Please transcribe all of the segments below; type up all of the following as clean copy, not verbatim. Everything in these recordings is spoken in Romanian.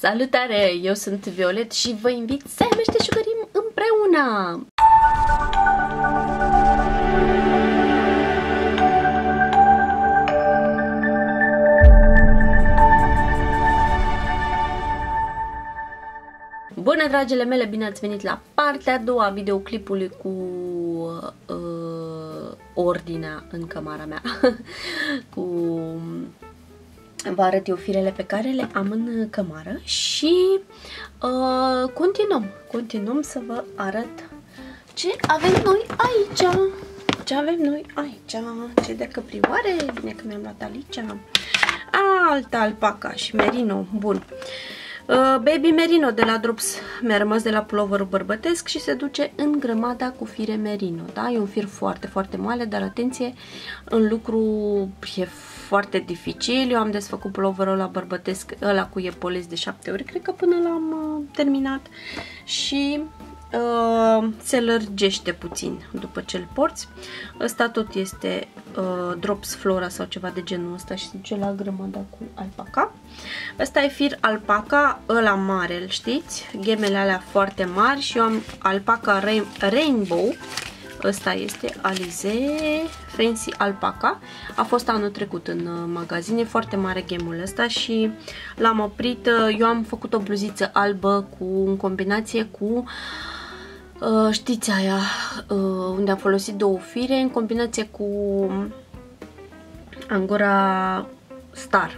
Salutare! Eu sunt Violet și vă invit să meșteșugărim împreună! Bună, dragile mele! Bine ați venit la partea a doua a videoclipului cu ordinea în cămara mea. Vă arăt eu firele pe care le am în cămară și continuăm să vă arăt ce avem noi aici. Ce de căprioare, bine că mi-am luat Alicia. Alta alpaca și merino, bun. Baby merino de la Drops mi-a rămas de la puloverul bărbătesc și se duce în grămada cu fire merino, da? E un fir foarte, foarte moale, dar atenție, în lucru e foarte dificil. Eu am desfăcut puloverul la bărbătesc, ăla cu epoles de 7 ori, cred că până l-am terminat și se lărgește puțin după ce îl porți. Ăsta tot este Drops Flora sau ceva de genul ăsta și se duce la grămada cu alpaca. Ăsta e fir alpaca, ăla mare, îl știți? Ghemele alea foarte mari și eu am Alpaca Rain Rainbow. Ăsta este Alize Fancy Alpaca. A fost anul trecut în magazine, foarte mare gemul ăsta și l-am oprit. Eu am făcut o bluziță albă în combinație cu știți aia unde am folosit două fire în combinație cu Angora Star,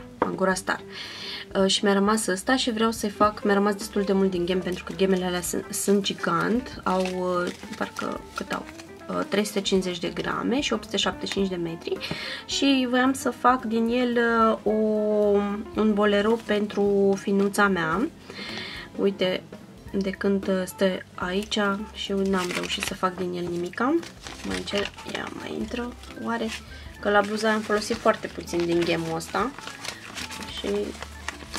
și mi-a rămas ăsta și vreau să-i fac, mi-a rămas destul de mult din gem pentru că gemele alea sunt gigant, au parcă cât au 350 de grame și 875 de metri și voiam să fac din el un bolero pentru finuța mea. Uite, de când stă aici și eu n-am reușit să fac din el nimica. Mai încerc, ia mai intră, oare? Că la bluza am folosit foarte puțin din gemul ăsta și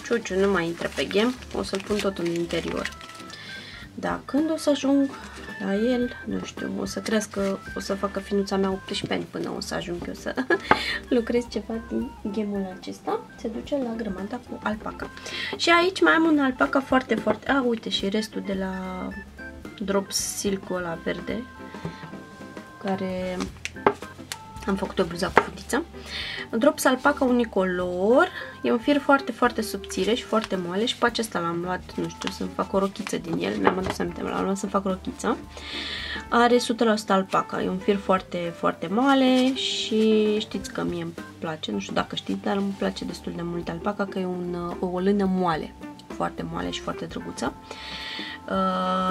ciuciu nu mai intră pe gem, o să-l pun tot în interior. Da, când o să ajung la el, nu știu, o să crească, o să facă finuța mea 18 ani până o să ajung eu să lucrez ceva din gemul acesta. Se duce la grămada cu alpaca. Și aici mai am un alpaca foarte, foarte... A, uite și restul de la Drops Silk-ul ăla verde, care am făcut o bluză cu futiță. Drops alpaca unicolor. E un fir foarte, foarte subțire și foarte moale și pe acesta l-am luat, nu știu, să-mi fac o rochiță din el. Mi-am adus aminte, l-am luat să-mi fac rochiță. Are 100% alpaca. E un fir foarte, foarte moale și știți că mie îmi place, nu știu dacă știți, dar îmi place destul de mult alpaca, că e o lână moale. Foarte moale și foarte drăguță.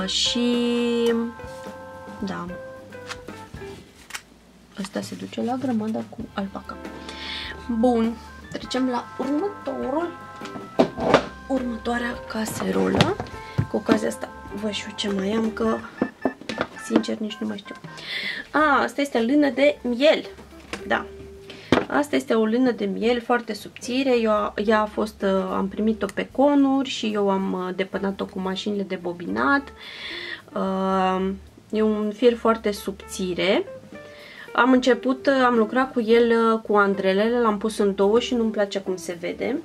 Și... da... asta se duce la grămada cu alpaca. Bun, trecem la următoarea caserolă. Cu ocazia asta vă știu ce mai am, că sincer nici nu mai știu. A, asta este lână de miel. Da. Asta este o lână de miel foarte subțire. Eu, ea a fost, am primit-o pe conuri și eu am depănat-o cu mașinile de bobinat. E un fir foarte subțire. Am început, am lucrat cu el cu andrelele, l-am pus în două și nu-mi place cum se vede.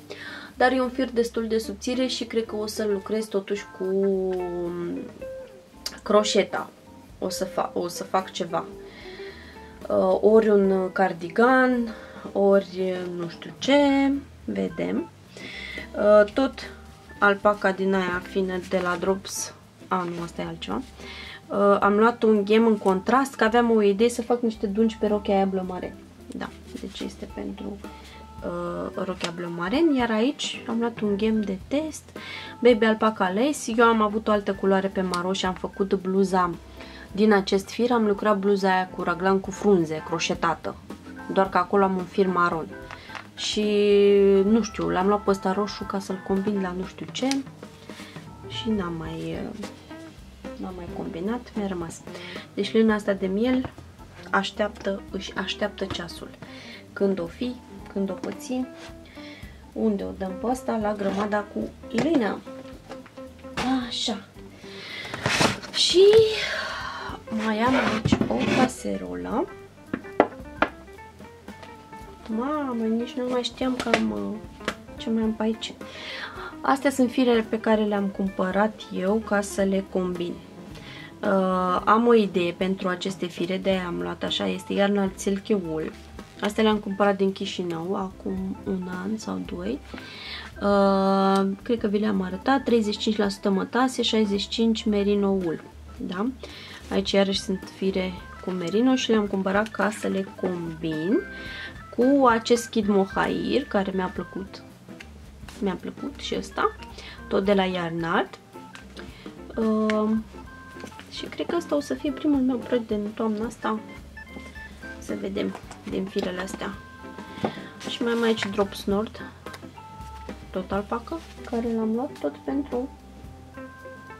Dar e un fir destul de subțire și cred că o să lucrez totuși cu croșeta. O să fac ceva. Ori un cardigan, ori nu știu ce, vedem. Tot alpaca din aia fină de la Drops. A, nu, asta e altceva. Am luat un gem în contrast, că aveam o idee să fac niște dungi pe rochea aia blămare. Da, deci este pentru rochea blămaren. Iar aici am luat un gem de test, Baby Alpaca Lace. Eu am avut o altă culoare pe maro și am făcut bluza din acest fir. Am lucrat bluza aia cu raglan cu frunze, croșetată. Doar că acolo am un fir maron. Și nu știu, l-am luat pe ăsta roșu ca să-l combin la nu știu ce. Și n-am mai combinat, mi-a rămas. Deci lâna asta de miel își așteaptă ceasul. Când o fi, când o pățin, unde o dăm pe asta? La grămada cu lână. Așa. Și mai am aici o caserolă. Mamă, nici nu mai știam ce mai am pe aici. Astea sunt firele pe care le-am cumpărat eu ca să le combin. Am o idee pentru aceste fire, de-aia am luat așa, este Yarn Art Summer Wool. Astea le-am cumpărat din Chișinău acum un an sau doi. Cred că vi le-am arătat, 35% mătase, 65% merino wool. Da? Aici iarăși sunt fire cu merino și le-am cumpărat ca să le combin cu acest kit mohair care mi-a plăcut. Mi-a plăcut și ăsta, tot de la Yarn Art. Și cred că ăsta o să fie primul meu proiect din toamna asta. Să vedem din firele astea. Și mai am aici Drops Nord, tot alpaca, care l-am luat tot pentru,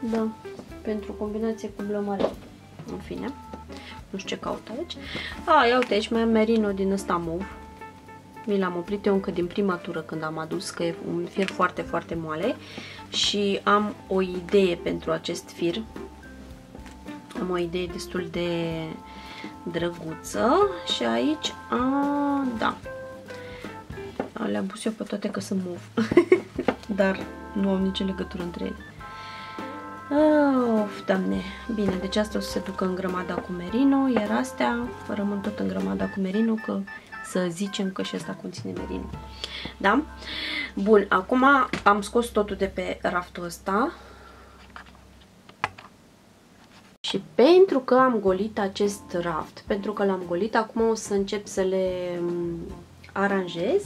da, pentru combinație cu blămare. În fine, nu știu ce caut aici. A, ia uite, aici mai am merino din ăsta mov. Mi l-am oprit eu încă din prima tură când am adus, că e un fir foarte, foarte moale. Și am o idee pentru acest fir. Am o idee destul de drăguță. Și aici, a, da, le-am pus eu pe toate că sunt mov. Dar nu au nicio legătură între ele. Of, Doamne. Bine, deci asta o să se ducă în grămada cu merino, iar astea rămân tot în grămada cu merino, că să zicem că și asta conține merino. Da? Bun, acum am scos totul de pe raftul ăsta. Și pentru că am golit acest raft, pentru că l-am golit, acum o să încep să le aranjez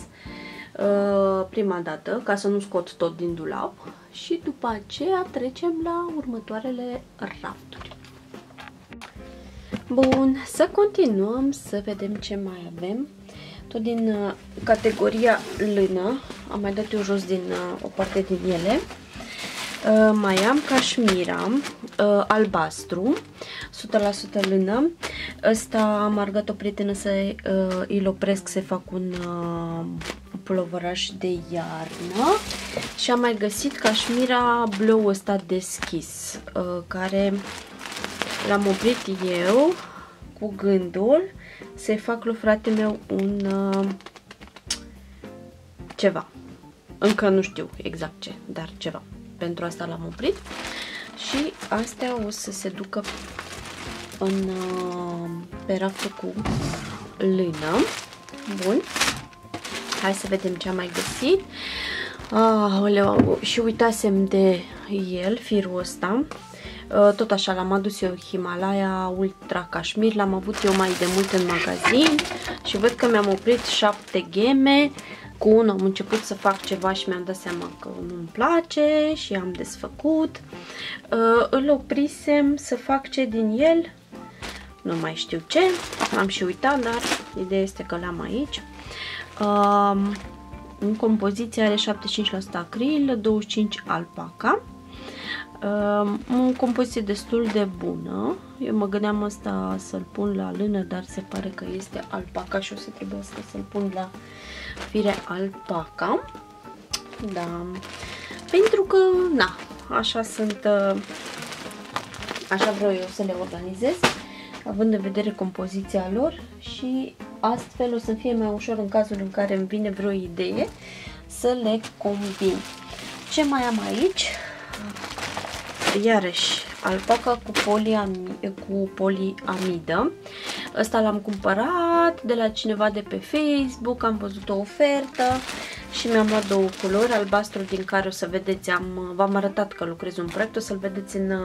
prima dată, ca să nu scot tot din dulap. Și după aceea trecem la următoarele rafturi. Bun, să continuăm să vedem ce mai avem. Tot din categoria lână, am mai dat eu jos din o parte din ele. Mai am cașmira albastru, 100% lână. Asta am argat o prietenă să îl opresc, să fac un pulovăraș de iarnă. Și am mai găsit cașmira bleu ăsta deschis, care l-am oprit eu cu gândul să-i fac lui fratele meu un ceva. Încă nu știu exact ce, dar ceva. Pentru asta l-am oprit. Și astea o să se ducă în, pe raftul cu lână. Bun. Hai să vedem ce am mai găsit. Aoleu, și uitasem de el, firul ăsta. Tot așa l-am adus eu, Himalaya Ultra Cașmir. L-am avut eu mai de mult în magazin și văd că mi-am oprit 7 geme. Cu unul am început să fac ceva și mi-am dat seama că nu-mi place și am desfăcut. Îl oprisem să fac ce din el, nu mai știu ce, am și uitat, dar ideea este că l-am aici. În compoziție are 75% acril, 25% alpaca. O compoziție destul de bună. Eu mă gândeam asta să-l pun la lână, dar se pare că este alpaca și o să trebuiască să-l pun la fire alpaca. Da. Pentru că, na, așa sunt, așa vreau eu să le organizez, având în vedere compoziția lor, și astfel o să fie mai ușor în cazul în care îmi vine vreo idee să le combin. Ce mai am aici? Iarăși alpaca cu poliamidă. Ăsta l-am cumpărat de la cineva de pe Facebook, am văzut o ofertă și mi-am luat două culori, albastru, din care o să vedeți, v-am arătat că lucrez un proiect, o să-l vedeți în,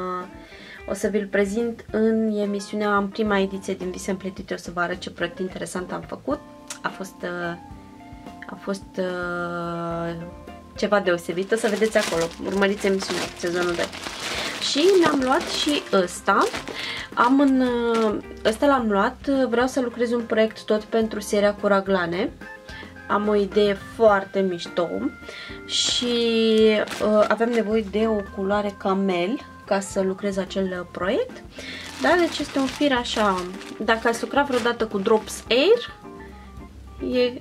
o să vi-l prezint în emisiunea, în prima ediție din Vise Împletite, o să vă arăt ce proiect interesant am făcut. A fost ceva deosebit, o să vedeți acolo, urmăriți emisiunea, sezonul 2. Și mi-am luat și ăsta. Ăsta l-am luat, vreau să lucrez un proiect tot pentru seria cu raglane. Am o idee foarte mișto și aveam nevoie de o culoare camel ca să lucrez acel proiect. Da, deci este un fir așa, dacă ați lucrat vreodată cu Drops Air, e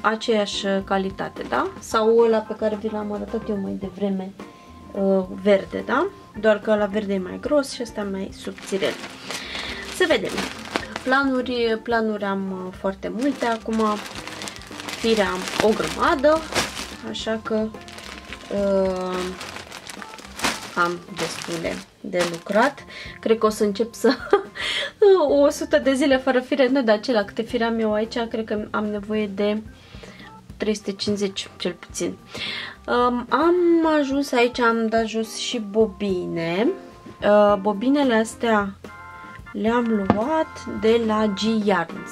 aceeași calitate, da? Sau ăla pe care vi l-am arătat eu mai devreme, verde, da? Doar că la verde e mai gros și ăsta mai subțirel. Să vedem. Planuri am foarte multe. Acum firea am o grămadă, așa că am destule de lucrat. Cred că o să încep să 100 de zile fără fire, nu de acela câte fire am eu aici, cred că am nevoie de 350 cel puțin. Am ajuns aici, am dat jos și bobine. Bobinele astea le-am luat de la G-Yarns,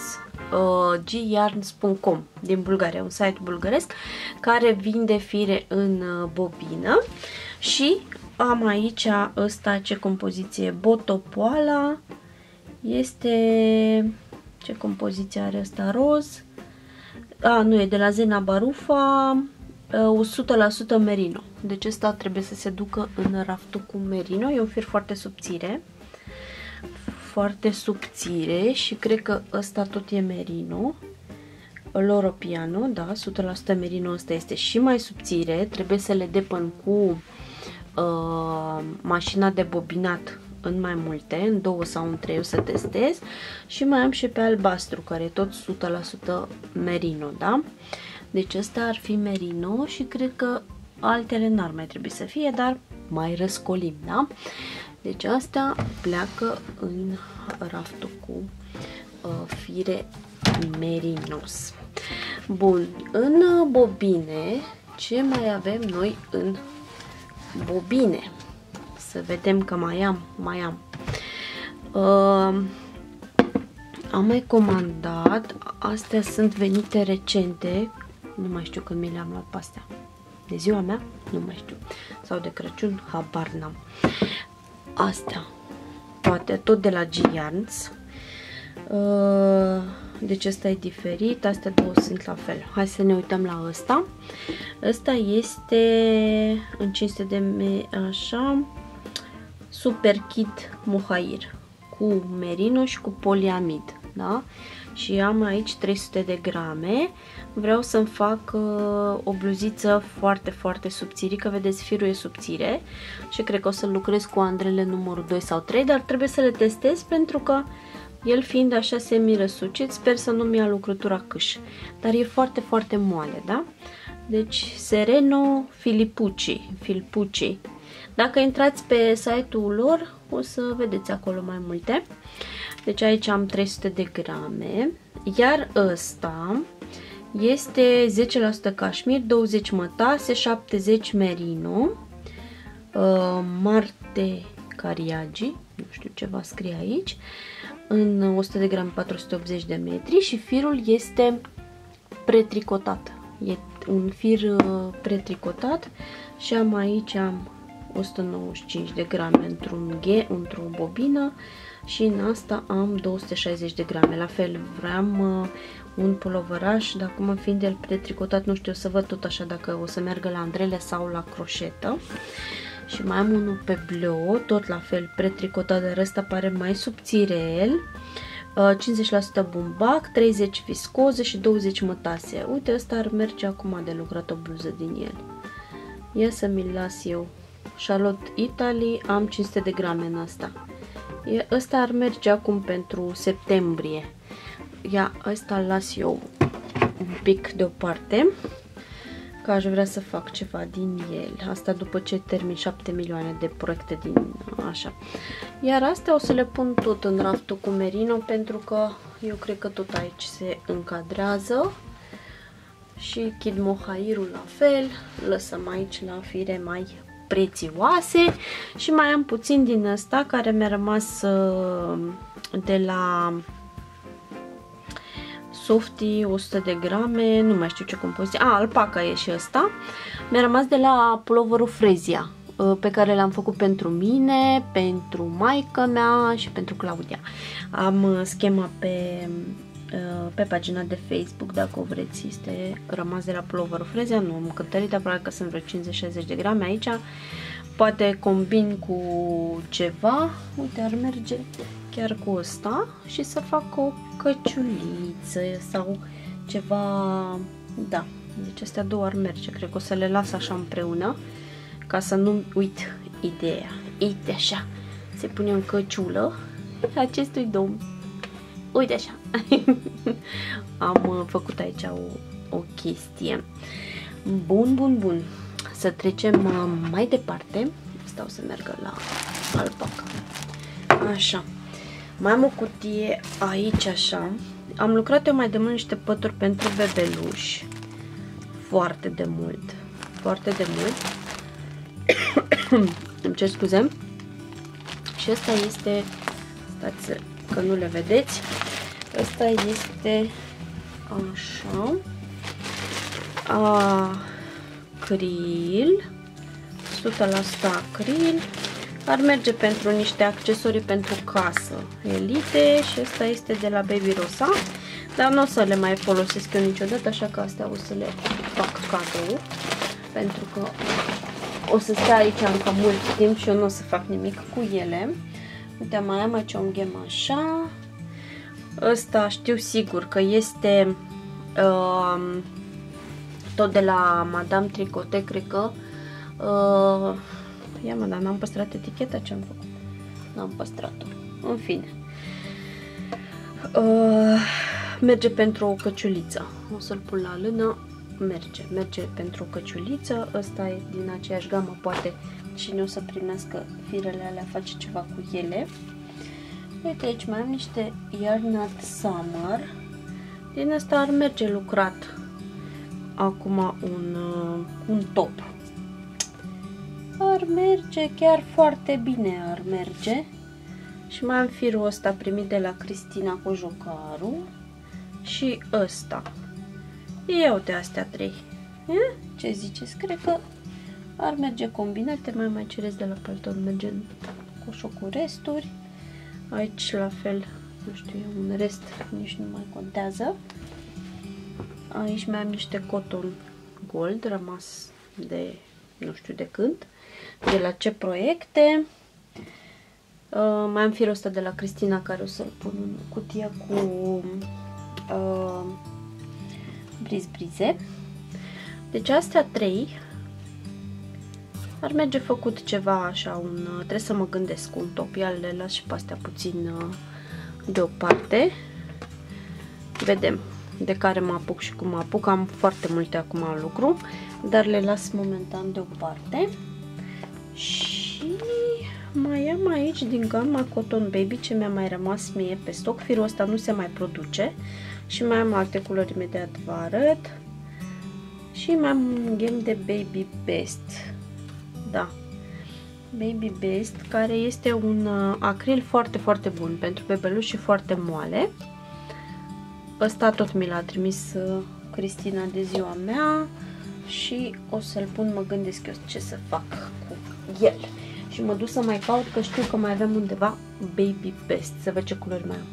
G-Yarns.com din Bulgaria, un site bulgăresc care vinde fire în bobină. Și am aici ăsta, ce compoziție, botopoala, este, ce compoziție are ăsta, roz, nu, e de la Zena Barufa, 100% merino, deci ăsta trebuie să se ducă în raftul cu merino, e un fir foarte subțire, foarte subțire, și cred că ăsta tot e merino, Loro Piano, da, 100% merino, ăsta este și mai subțire, trebuie să le depăn cu mașina de bobinat în mai multe, în 2 sau în 3, o să testez. Și mai am și pe albastru, care e tot 100% merino, da? Deci ăsta ar fi merino și cred că altele n-ar mai trebui să fie, dar mai răscolim, da? Deci asta pleacă în raftul cu fire merinos. Bun, în bobine, ce mai avem noi în bobine? Să vedem că mai am. Am mai comandat, astea sunt venite recente, nu mai știu când mi le-am luat pe astea. De ziua mea? Nu mai știu. Sau de Crăciun? Habar n-am. Astea, toate, tot de la G-Yarns. Deci ăsta e diferit, astea două sunt la fel. Hai să ne uităm la ăsta. Ăsta este în 500 de ml, așa, super kit mohair cu merino și cu poliamid, da? Și am aici 300 de grame. Vreau să-mi fac o bluziță foarte, foarte subțirică. Vedeți, firul e subțire și cred că o să lucrez cu andrele numărul 2 sau 3, dar trebuie să le testez pentru că el fiind așa semi-răsucit, sper să nu-mi ia lucrătura câș. Dar e foarte, foarte moale, da? Deci, Sereno Filipucci. Dacă intrați pe site-ul lor, o să vedeți acolo mai multe. Deci aici am 300 de grame. Iar ăsta este 10% cașmir, 20 mătase, 70 merino, Marte Cariagi, nu știu ce va scrie aici, în 100 de grame, 480 de metri, și firul este pretricotat. E un fir pretricotat și am aici 195 de grame într-un ghe, într-o bobină, și în asta am 260 de grame. La fel, vreau un pulovăraș, dar acum fiind el pretricotat, nu știu, o să văd tot așa dacă o să meargă la andrele sau la croșetă. Și mai am unul pe bleu, tot la fel, pretricotat, dar ăsta pare mai subțirel, 50% bumbac, 30 viscoză și 20 mătase. Uite, ăsta ar merge acum de lucrat o bluză din el. Ia să mi-l las eu. Charlotte Italy, am 500 de grame în asta. Ăsta ar merge acum pentru septembrie. Ia, ăsta îl las eu un pic deoparte, că aș vrea să fac ceva din el. Asta după ce termin 7 milioane de proiecte din așa. Iar astea o să le pun tot în raftul cu merino, pentru că eu cred că tot aici se încadrează. Și kid mohairul la fel, lăsăm aici la fire mai prețioase. Și mai am puțin din ăsta care mi-a rămas de la Softie, 100 de grame, nu mai știu ce compoziție. A, alpaca e și ăsta. Mi-a rămas de la puloverul Frezia, pe care l-am făcut pentru mine, pentru maica mea și pentru Claudia. Am schema pe pagina de Facebook, dacă o vreți, este rămas de la puloverul Frezia. Nu am cântărit, dar probabil că sunt vreo 50-60 de grame aici. Poate combin cu ceva. Uite, ar merge chiar cu ăsta și să fac o căciuliță sau ceva, da, deci astea două ar merge, cred că o să le las așa împreună ca să nu uit ideea. Uite așa, se pune în căciulă acestui domn, uite așa. Am făcut aici o chestie. Bun, bun, bun. să trecem mai departe. Stau să merg la alpaca. Așa. Mai am o cutie aici, așa. Am lucrat eu mai de mult niște pături pentru bebeluși. Foarte de mult. Foarte de mult. Îmi cer scuze. Și asta este... Stați că nu le vedeți. Asta este... Așa. Acril. 100% acril. Ar merge pentru niște accesorii pentru casă elite și asta este de la Baby Rosa, dar nu o să le mai folosesc eu niciodată, așa că astea o să le fac cadou, pentru că o să stea aici încă mult timp și eu nu o să fac nimic cu ele. Uite, mai am aici un ghem așa. Ăsta știu sigur că este tot de la Madame Tricotec, cred că ia mă, dar n-am păstrat eticheta, ce-am făcut? N-am păstrat-o. În fine. Merge pentru o căciuliță. O să-l pun la lână. Merge. Merge pentru o căciuliță. Ăsta e din aceeași gamă, poate cine o să primească firele alea face ceva cu ele. Uite, aici mai am niște Yarn Art Summer. Din asta ar merge lucrat acum un top. Ar merge chiar foarte bine, ar merge. Și mai am firul ăsta primit de la Cristina Cojocaru și ăsta. Ia uite astea trei. E? Ce ziceți? Cred că ar merge combinate. Mai ceresc de la palton, merge în coșul cu resturi. Aici la fel, nu știu, un rest nici nu mai contează. Aici mai am niște Cotton Gold rămas de nu știu de când, de la ce proiecte. Mai am firul ăsta de la Cristina, care o să-l pun în cutia cu brize. Deci astea trei ar merge făcut ceva așa, trebuie să mă gândesc un top. Ia le las și pe astea puțin deoparte. Vedem de care mă apuc și cum mă apuc. Am foarte multe acum în lucru, dar le las momentan deoparte. Și mai am aici din gama Cotton Baby ce mi-a mai rămas mie pe stoc. Firul ăsta nu se mai produce și mai am alte culori, imediat vă arăt. Și mai am un ghem de Baby Best. Da, Baby Best, care este un acril foarte, foarte bun pentru bebeluși și foarte moale. Ăsta tot mi l-a trimis Cristina de ziua mea. Și o să-l pun, mă gândesc eu ce să fac cu el. Și mă duc să mai caut, că știu că mai avem undeva Baby Best. Să văd ce culori mai am.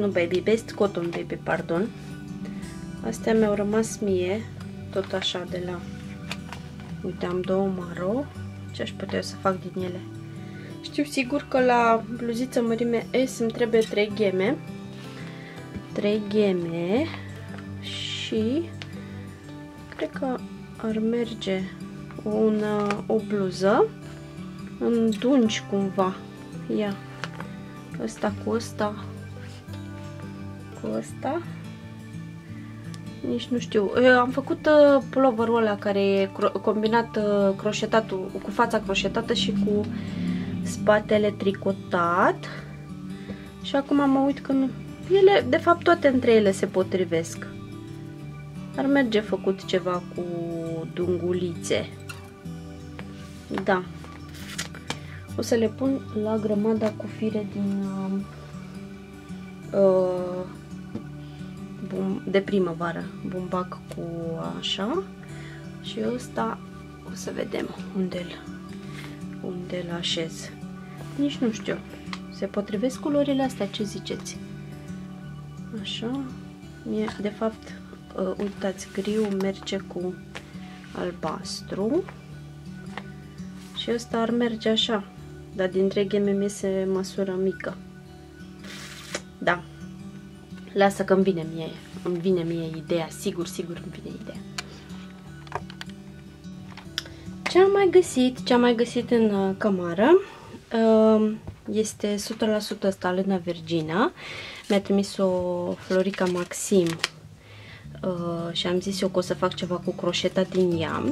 Nu Baby Best, Cotton Baby, pardon. Astea mi-au rămas mie, tot așa de la... Uite, am două maro. Ce aș putea să fac din ele? Știu sigur că la bluziță mărime S îmi trebuie 3 gheme. 3 gheme și... Cred că ar merge o bluză în dungi cumva. Ia, ăsta cu ăsta, cu ăsta. Nici nu știu. Eu am făcut puloverul ăla care e combinat croșetatul, cu fața croșetată și cu spatele tricotat. Și acum mă uit că nu... Ele, de fapt, toate între ele se potrivesc. Ar merge făcut ceva cu dungulițe. Da. O să le pun la grămada cu fire din de primăvară. Bumbac cu așa. Și ăsta o să vedem unde-l așez. Nici nu știu. Se potrivesc culorile astea? Ce ziceți? Așa. De fapt... uitați, griu merge cu albastru și ăsta ar merge așa, dar dintre ghemele se măsură mică. Da, lasă că îmi vine mie ideea, sigur îmi vine ideea. Ce am mai găsit în cămară este 100% lână virgină. Mi-a trimis-o Florica Maxim. Și am zis eu că o să fac ceva cu croșeta din ea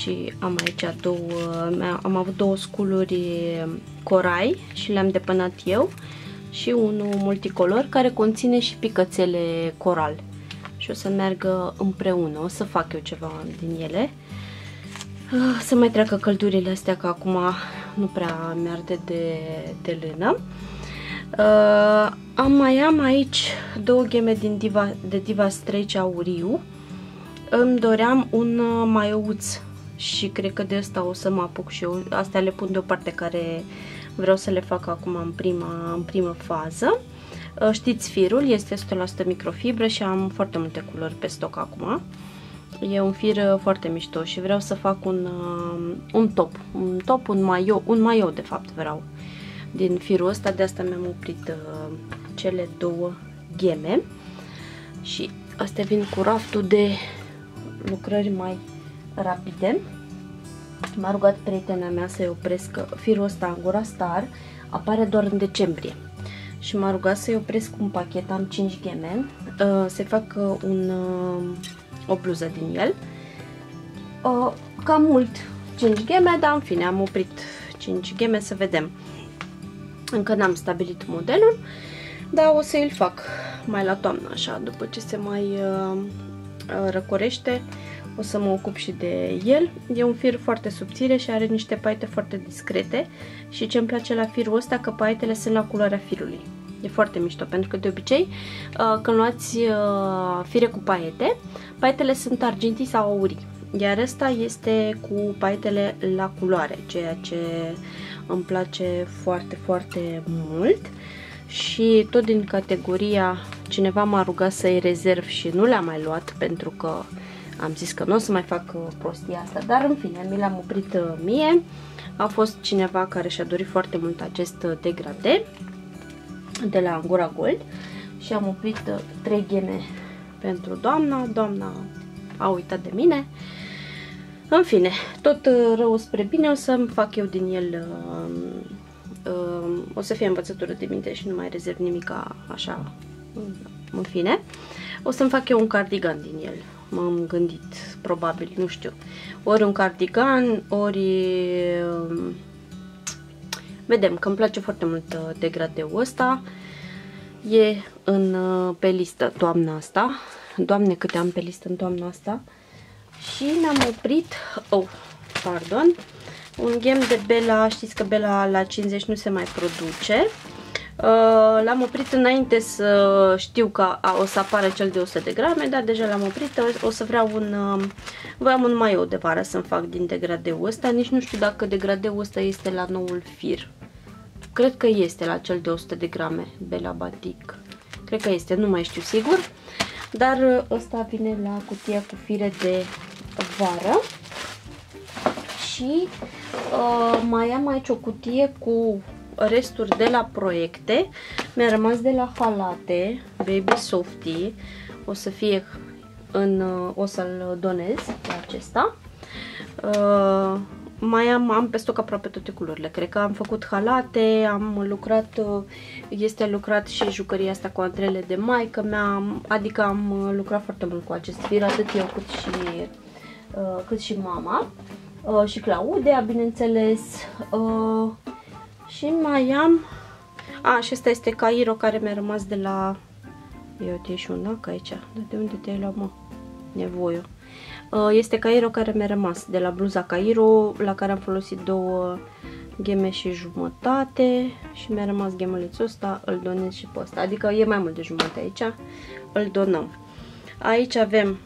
și am aici două, am avut două sculuri corai și le-am depănat eu și unul multicolor care conține și picățele coral și o să meargă împreună, o să fac eu ceva din ele. Să mai treacă căldurile astea, că acum nu prea mi-arde de lână. Mai am aici două gheme din Diva Stretch auriu. Îmi doream un maiouț și cred că de asta o să mă apuc și eu. Astea le pun deoparte, care vreau să le fac acum în prima fază. Știți firul, este 100% microfibră și am foarte multe culori pe stoc acum. E un fir foarte mișto și vreau să fac un maiou de fapt vreau din firul ăsta, de asta mi-am oprit cele două gheme și astea vin cu raftul de lucrări mai rapide. M-a rugat prietena mea să-i opresc firul ăsta, Angora Star, apare doar în decembrie și m-a rugat să-i opresc un pachet, am 5 gheme, să fac o bluză din el. Cam mult, 5 gheme, dar în fine am oprit 5 gheme să vedem. Încă n-am stabilit modelul, dar o să îl fac mai la toamnă, așa, după ce se mai răcorește, o să mă ocup și de el. E un fir foarte subțire și are niște paete foarte discrete și ce îmi place la firul ăsta, că paetele sunt la culoarea firului. E foarte mișto, pentru că de obicei când luați fire cu paete, paetele sunt argintii sau aurii, iar ăsta este cu paetele la culoare, ceea ce îmi place foarte, foarte mult. Și tot din categoria, cineva m-a rugat să-i rezerv și nu le-am mai luat pentru că am zis că nu o să mai fac prostia asta, dar în fine mi l-am oprit mie. A fost cineva care și-a dorit foarte mult acest degradé de la Angora Gold și am oprit 3 gheme pentru doamna. Doamna a uitat de mine. În fine, tot rău spre bine, o să-mi fac eu din el, o să fie învățătură de minte și nu mai rezerv nimic așa, în fine. O să-mi fac eu un cardigan din el, m-am gândit, probabil, nu știu. Ori un cardigan, ori... vedem, că îmi place foarte mult degradeul ăsta. E pe listă toamna asta. Doamne, câte am pe listă în toamna asta. Și ne-am oprit, un ghem de Bela, știți că Bela la 50 nu se mai produce. L-am oprit înainte să știu că o să apară cel de 100 de grame, dar deja l-am oprit. O să vreau voiam un maiou de vară să-mi fac din degradeul ăsta. Nici nu știu dacă degradeul ăsta este la noul fir. Cred că este la cel de 100 de grame, Bela Batic. Cred că este, nu mai știu sigur. Dar ăsta vine la cutia cu fire de vară. Și mai am aici o cutie cu resturi de la proiecte. Mi-a rămas de la halate Baby Softie. O să fie o să-l donez pe acesta. Mai am pe stoc aproape toate culorile. Cred că am făcut halate, este lucrat și jucăria asta cu antrele de maică mea, adică am lucrat foarte mult cu acest fir, atât eu cât și mama și Claudia, bineînțeles. Și mai am... și ăsta este Cairo, care mi-a rămas de la... uite, e și un ac aici, dar de unde te-ai luat, mă? Nevoie. Este Cairo, care mi-a rămas de la bluza Cairo, la care am folosit 2,5 gheme și mi-a rămas ghemulețul ăsta, îl donez și pe ăsta, adică e mai mult de jumătate aici, îl donăm. Aici avem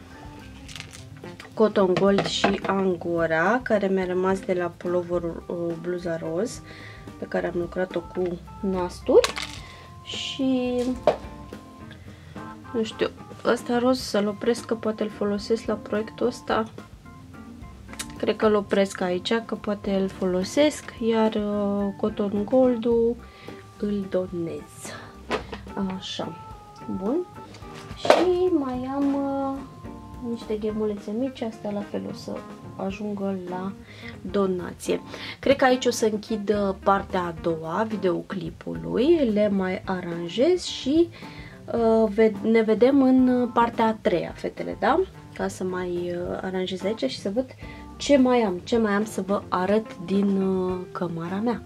Cotton Gold și Angora, care mi-a rămas de la puloverul bluza roz, pe care am lucrat-o cu nasturi și nu știu, ăsta roz să-l opresc, că poate îl folosesc la proiectul ăsta. Cred că îl opresc aici, că poate îl folosesc, iar Cotton Gold-ul îl donez. Așa, bun. Și mai am niște ghemulețe mici, astea la fel o să ajungă la donație. Cred că aici o să închid partea a doua videoclipului, le mai aranjez și ne vedem în partea a treia, fetele, da? Ca să mai aranjez aici și să văd ce mai am să vă arăt din cămara mea.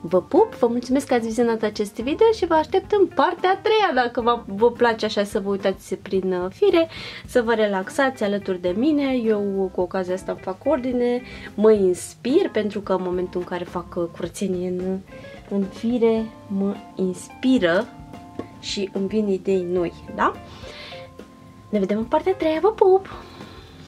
Vă pup, vă mulțumesc că ați vizionat acest video și vă aștept în partea a treia, dacă vă place așa să vă uitați prin fire, să vă relaxați alături de mine. Eu cu ocazia asta fac ordine, mă inspir, pentru că în momentul în care fac curățenie în fire, mă inspiră și îmi vin idei noi, da? Ne vedem în partea a treia, vă pup!